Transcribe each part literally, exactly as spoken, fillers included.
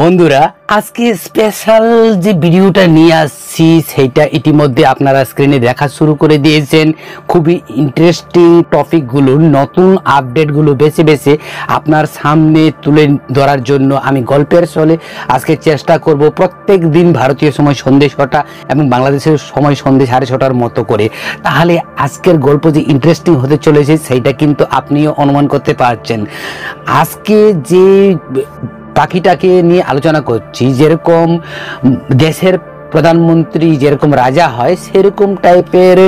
বন্ধুরা আজকে স্পেশাল যে ভিডিওটা নিয়ে আসছি সেটা ইতিমধ্যে আপনারা স্ক্রিনে দেখা শুরু করে দিয়েছেন। খুবই ইন্টারেস্টিং টপিকগুলো, নতুন আপডেটগুলো বেছে বেছে আপনার সামনে তুলে ধরার জন্য আমি গল্পের ছলে আজকে চেষ্টা করব প্রত্যেক দিন ভারতীয় সময় সন্ধ্যে ছটা এবং বাংলাদেশের সময় সন্ধ্যে সাড়ে ছটার মতো করে। তাহলে আজকের গল্প যে ইন্টারেস্টিং হতে চলেছে সেইটা কিন্তু আপনিও অনুমান করতে পারছেন। আজকে যে পাখিটাকে নিয়ে আলোচনা করছি, যেরকম দেশের প্রধানমন্ত্রী যেরকম রাজা হয় সেরকম টাইপের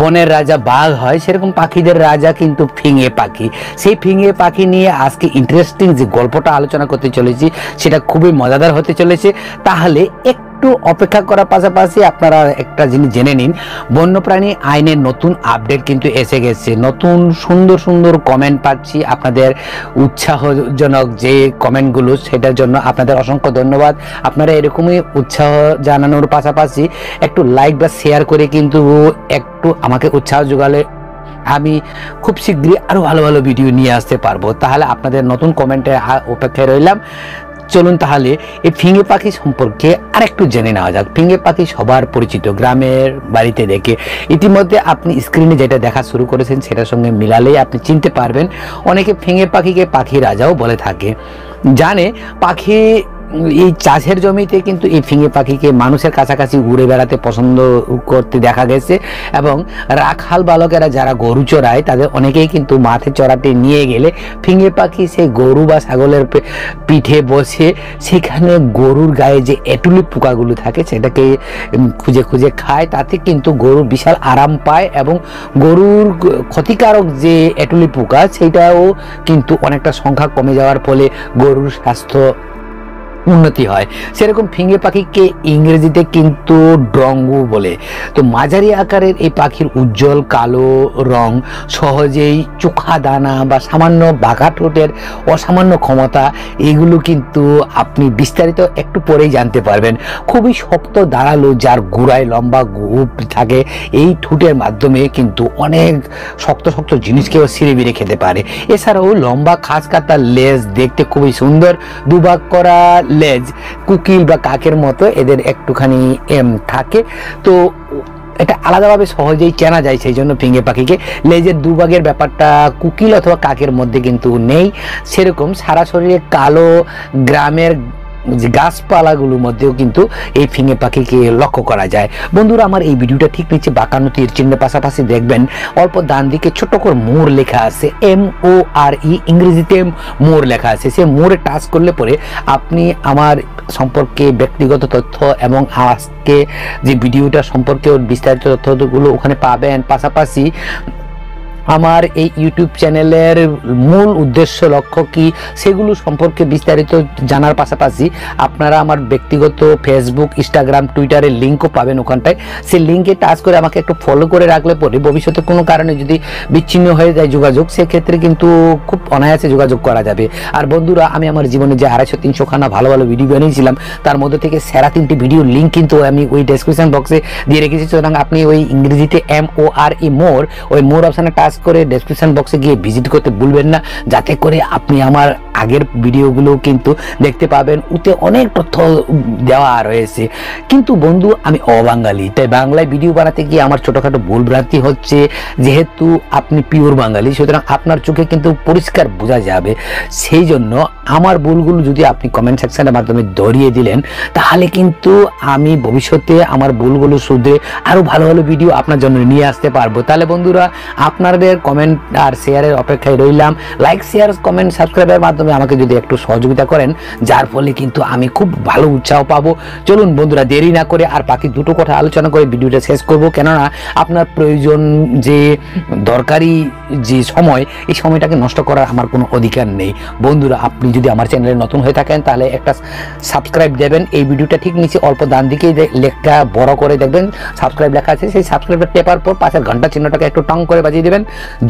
বনের রাজা বাঘ হয়, সেরকম পাখিদের রাজা কিন্তু ফিঙে পাখি। সেই ফিঙে পাখি নিয়ে আজকে ইন্টারেস্টিং যে গল্পটা আলোচনা করতে চলেছি সেটা খুবই মজাদার হতে চলেছে। তাহলে এক একটু অপেক্ষা করার পাশাপাশি আপনারা একটা জিনিস জেনে নিন, বন্যপ্রাণী আইনের নতুন আপডেট কিন্তু এসে গেছে। নতুন সুন্দর সুন্দর কমেন্ট পাচ্ছি, আপনাদের উৎসাহজনক যে কমেন্টগুলো সেটার জন্য আপনাদের অসংখ্য ধন্যবাদ। আপনারা এরকমই উৎসাহ জানানোর পাশাপাশি একটু লাইক বা শেয়ার করে কিন্তু একটু আমাকে উৎসাহ যোগালে আমি খুব শীঘ্রই আরও ভালো ভালো ভিডিও নিয়ে আসতে পারবো। তাহলে আপনাদের নতুন কমেন্টে অপেক্ষায় রইলাম। চলুন তাহলে এই ফিঙে পাখি সম্পর্কে আরেকটু জেনে নেওয়া যাক। ফিঙে পাখি সবার পরিচিত, গ্রামের বাড়িতে দেখে। ইতিমধ্যে আপনি স্ক্রিনে যেটা দেখা শুরু করেছেন সেটার সঙ্গে মিলালেই আপনি চিনতে পারবেন। অনেকে ফিঙে পাখিকে পাখি রাজাও বলে থাকে, জানে পাখি এই চাষের জমিতে কিন্তু এই ফিঙে পাখিকে মানুষের কাছাকাছি ঘুরে বেড়াতে পছন্দ করতে দেখা গেছে। এবং রাখাল বালকেরা যারা গরু চড়ায় তাদের অনেকেই কিন্তু মাঠে চড়াতে নিয়ে গেলে ফিঙে পাখি সেই গরু বা ছাগলের পিঠে বসে সেখানে গরুর গায়ে যে এটুলি পোকাগুলো থাকে সেটাকে খুঁজে খুঁজে খায়, তাতে কিন্তু গরু বিশাল আরাম পায় এবং গরুর ক্ষতিকারক যে এটুলি পোকা সেটাও কিন্তু অনেকটা সংখ্যা কমে যাওয়ার ফলে গরুর স্বাস্থ্য উন্নতি হয়। সেরকম ফিঙে পাখিকে ইংরেজিতে কিন্তু ড্রঙ্গু বলে। তো মাঝারি আকারের এই পাখির উজ্জ্বল কালো রং সহজেই চোখা দানা বা সামান্য বাঁকা ঠোঁটের অসামান্য ক্ষমতা, এগুলো কিন্তু আপনি বিস্তারিত একটু পরেই জানতে পারবেন। খুবই শক্ত দাঁড়ালো, যার গোড়ায় লম্বা গোঁফ থাকে, এই ঠোঁটের মাধ্যমে কিন্তু অনেক শক্ত শক্ত জিনিসকেও ছিঁড়ে বিড়ে খেতে পারে। এছাড়াও লম্বা খাঁজ কাটা লেজ দেখতে খুবই সুন্দর, দুভাগ করা লেজ কুকিল বা কাকের মতো এদের একটুখানি এম থাকে। তো এটা আলাদাভাবে সহজেই চেনা যায়, সেই জন্য ফিঙে পাখিকে লেজের দুভাগের ব্যাপারটা কুকিল অথবা কাকের মধ্যে কিন্তু নেই। সেরকম সারা শরীরে কালো, গ্রামের যে গাছপালাগুলোর মধ্যেও কিন্তু এই ফিঙে পাখিকে লক্ষ্য করা যায়। বন্ধুরা আমার এই ভিডিওটা ঠিক নিচে বাঁকানো তীর চিহ্নের পাশাপাশি দেখবেন অল্প ডান দিকে ছোট করে মোর লেখা আছে, এম ও আর ই, ইংরেজিতে মোর লেখা আছে। সে মোরে টাচ করলে পরে আপনি আমার সম্পর্কে ব্যক্তিগত তথ্য এবং আজকে যে ভিডিওটা সম্পর্কেও বিস্তারিত তথ্যগুলো ওখানে পাবেন। পাশাপাশি আমার এই ইউটিউব চ্যানেলের মূল উদ্দেশ্য লক্ষ্য কি সেগুলো সম্পর্কে বিস্তারিত জানার পাশাপাশি আপনারা আমার ব্যক্তিগত ফেসবুক, ইনস্টাগ্রাম, টুইটারের লিঙ্কও পাবেন। ওখানটায় সেই লিঙ্কে টাচ করে আমাকে একটু ফলো করে রাখলে পরে ভবিষ্যতে কোনো কারণে যদি বিচ্ছিন্ন হয়ে যায় যোগাযোগ, সেক্ষেত্রে কিন্তু খুব অনায়াসে যোগাযোগ করা যাবে। আর বন্ধুরা আমি আমার জীবনে যে আড়াইশো তিনশো খানা ভালো ভালো ভিডিও বানিয়েছিলাম তার মধ্যে থেকে সেরা তিনটি ভিডিওর লিঙ্ক কিন্তু আমি ওই ডেসক্রিপশন বক্সে দিয়ে রেখেছি। সুতরাং আপনি ওই ইংরেজিতে এম ও আর ই মোর, ওই মোর অপশানে টাচ করে ডেসক্রিপশন বক্সে গিয়ে ভিজিট করতে ভুলবেন না, যাতে করে আপনি আমার আগের ভিডিওগুলো কিন্তু দেখতে পাবেন। ওতে অনেক তথ্য দেওয়া রয়েছে। কিন্তু বন্ধু আমি অবাঙালি, তাই বাংলায় ভিডিও বানাতে গিয়ে আমার ছোটোখাটো ভুলভ্রান্তি হচ্ছে। যেহেতু আপনি পিওর বাঙালি সুতরাং আপনার চোখে কিন্তু পরিষ্কার বোঝা যাবে, সেই জন্য আমার ভুলগুলো যদি আপনি কমেন্ট সেকশনের মাধ্যমে ধরিয়ে দিলেন তাহলে কিন্তু আমি ভবিষ্যতে আমার ভুলগুলো শুধরে আরও ভালো ভালো ভিডিও আপনার জন্য নিয়ে আসতে পারবো। তাহলে বন্ধুরা আপনার কমেন্ট আর শেয়ারের অপেক্ষায় রইলাম। লাইক, শেয়ার, কমেন্ট, সাবস্ক্রাইবের মাধ্যমে আমাকে যদি একটু সহযোগিতা করেন, যার ফলে কিন্তু আমি খুব ভালো উৎসাহ পাবো। চলুন বন্ধুরা দেরি না করে আর বাকি দুটো কথা আলোচনা করে ভিডিওটা শেষ করব, কেননা আপনার প্রয়োজন যে দরকারি যে সময়, এই সময়টাকে নষ্ট করার আমার কোনো অধিকার নেই। বন্ধুরা আপনি যদি আমার চ্যানেলে নতুন হয়ে থাকেন তাহলে একটা সাবস্ক্রাইব দেবেন। এই ভিডিওটা ঠিক নিচে অল্প ডান দিকে লেখা বড় করে দেখবেন সাবস্ক্রাইব লেখা আছে, সেই সাবস্ক্রাইবটা টেপার পর পাশের ঘন্টা চিহ্নটাকে একটু টং করে বাজিয়ে দেবেন,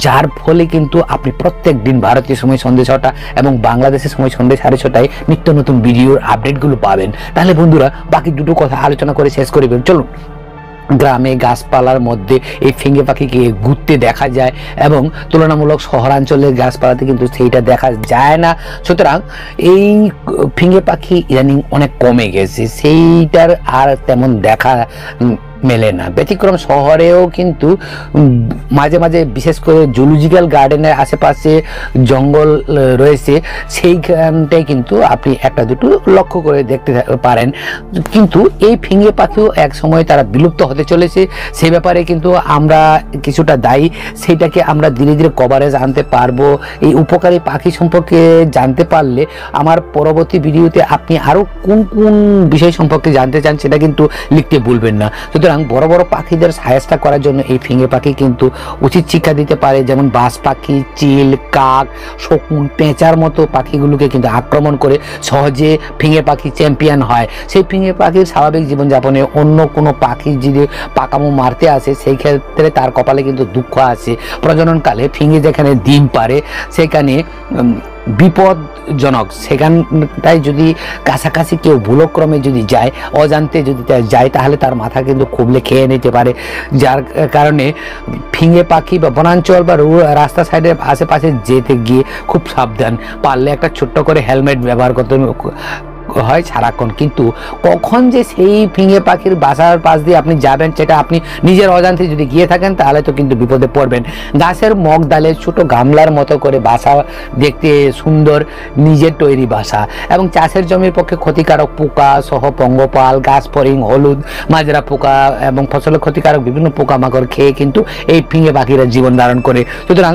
যার ফলে কিন্তু আপনি প্রত্যেক দিন ভারতীয় সময় সন্ধ্যে ছটা এবং বাংলাদেশের সময় সন্ধ্যে সাড়ে ছটায় নিত্য নতুন ভিডিওর আপডেটগুলো পাবেন। তাহলে বন্ধুরা বাকি দুটো কথা আলোচনা করে শেষ করবেন। চলুন ग्रामे गाछपालार मध्य ये फिंगे पाखी के घुरते देखा जाए एवं तुलनामूलक शहरांचलेर गाछपालाते किन्तु सेइटा देखा जाए ना। सुतरां एई फिंगे पाखी इदानीं अनेक कमे गेछे, सेइटार आर तेमन देखा मेले ना। व्यतिक्रम शहरेओ किन्तु माझे माझे विशेष करे जुलजिक्याल गार्डेनेर आशेपाशे जंगल रयेछे, सेइखानटाय किन्तु आपनि एकटा दुटो लक्ष्य करे देखते पारेन। किन्तु एई फिंगे पाखिओ एक समय तारा बिलुप्त होते चलेछे, सेइ ब्यापारे किन्तु आमरा किछुटा दायी। सेइटाके आमरा धीरे धीरे कभारेज आनते पारबो। एई उपकारी पाखि सम्पर्के जानते पारले आमार परवर्ती भिडियोते आपनि आरो कोन कोन विषय सम्पर्के जानते चान सेटा किन्तु लिखते भुलबेन ना। सुतरां बड़ बड़ पाखीदेर सहायता करार जोन्नो एई फिंगे पाखी किन्तु उचित शिक्षा दीते पारे। जेमन बाज पाखी, चिल, काक, शकुन, पेंचार मतो पाखीगुलोके किन्तु आक्रमण करे सहजे फिंगे पाखी चैम्पियन हय। सेई फिंगे पाखिर स्वाभाविक जीवन यापने अन्य कोनो पाखी जदि पाकामो मारते आसे सेई क्षेत्रे तार कपाले किन्तु दुःख आसे। प्रजननकाले फिंगे जेखाने डिम पारे सेखाने विपदजनक सेखानटाय जदि काछाकाछि केउ भूलक्रमे जदि जाय अजान्ते जदि जाय ताहले तार माथा किन्तु खुबले खेये निते पारे। जार कारणे फिंगे पाखी बा वनांचल बा रास्ता साइडेर आशेपाशे जेते गिये खूब साबधान। पारले एकटा छोट्ट करे हेलमेट व्यवहार करते হয় সারাক্ষণ। কিন্তু কখন যে সেই ফিঙে পাখির বাসার পাশ দিয়ে আপনি যাবেন সেটা আপনি নিজের অজান্তে যদি গিয়ে থাকেন তাহলে তো কিন্তু বিপদে পড়বেন। গাছের মগ ডালে ছোট গামলার মতো করে বাসা দেখতে সুন্দর, নিজের তৈরি বাসা এবং চাষের জমির পক্ষে ক্ষতিকারক পোকা সহ পঙ্গপাল, গাছ ফড়িং, হলুদ মাজরা পোকা এবং ফসলের ক্ষতিকারক বিভিন্ন পোকামাকড় খেয়ে কিন্তু এই ফিঙে পাখিরা জীবন ধারণ করে। সুতরাং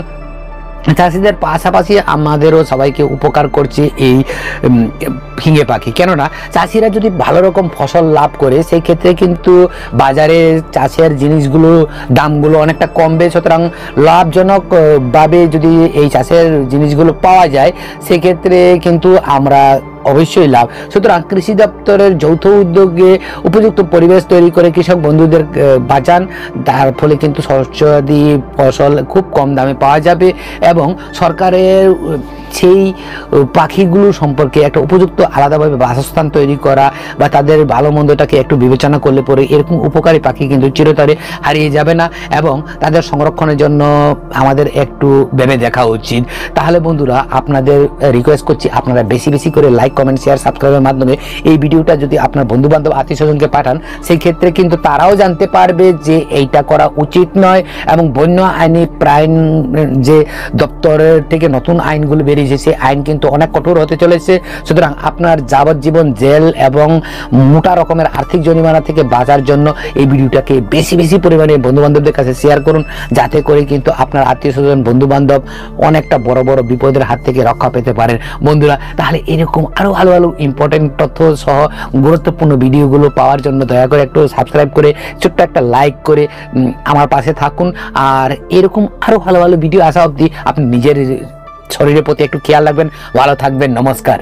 চাষিদের পাশাপাশি আমাদেরও সবাইকে উপকার করছে এই ফিঙে পাখি। কেননা চাষিরা যদি ভালো রকম ফসল লাভ করে সেই ক্ষেত্রে কিন্তু বাজারে চাষের জিনিসগুলো দামগুলো অনেকটা কমবে। সুতরাং লাভজনকভাবে যদি এই চাষের জিনিসগুলো পাওয়া যায় সেক্ষেত্রে কিন্তু আমরা অবশ্যই লাভ। সুতরাং কৃষি দপ্তরের যৌথ উদ্যোগে উপযুক্ত পরিবেশ তৈরি করে কৃষক বন্ধুদের বাঁচান, তার ফলে কিন্তু শস্যাদি ফসল খুব কম দামে পাওয়া যাবে এবং সরকারের সেই পাখিগুলো সম্পর্কে একটা উপযুক্ত আলাদাভাবে বাসস্থান তৈরি করা বা তাদের ভালো মন্দটাকে একটু বিবেচনা করলে পরে এরকম উপকারী পাখি কিন্তু চিরতরে হারিয়ে যাবে না এবং তাদের সংরক্ষণের জন্য আমাদের একটু ভেবে দেখা উচিত। তাহলে বন্ধুরা আপনাদের রিকোয়েস্ট করছি আপনারা বেশি বেশি করে লাইক, কমেন্ট, শেয়ার, সাবস্ক্রাইবের মাধ্যমে এই ভিডিওটা যদি আপনার বন্ধুবান্ধব আত্মীয়স্বজনকে পাঠান সেই ক্ষেত্রে কিন্তু তারাও জানতে পারবে যে এইটা করা উচিত নয়। এবং বন্য আইনে প্রায় যে দপ্তরের থেকে নতুন আইনগুলো বেরিয়েছে সেই আইন কিন্তু অনেক কঠোর হতে চলেছে। সুতরাং আপনার যাবজ্জীবন জেল এবং মোটা রকমের আর্থিক জরিমানা থেকে বাঁচার জন্য এই ভিডিওটাকে বেশি বেশি পরিমাণে বন্ধুবান্ধবদের কাছে শেয়ার করুন, যাতে করে কিন্তু আপনার আত্মীয়স্বজন, বন্ধুবান্ধব অনেকটা বড় বড় বিপদের হাত থেকে রক্ষা পেতে পারেন। বন্ধুরা তাহলে এরকম আরো আলো আলো ইম্পর্টেন্ট তথ্য সহ গুরুত্বপূর্ণ ভিডিওগুলো পাওয়ার জন্য দয়া করে একটু সাবস্ক্রাইব করে ছোট্ট একটা লাইক করে আমার পাশে থাকুন। আর এরকম আরো ভালো ভালো ভিডিও আসা অবধি আপনি নিজের শরীরের প্রতি একটু খেয়াল রাখবেন। ভালো থাকবেন, নমস্কার।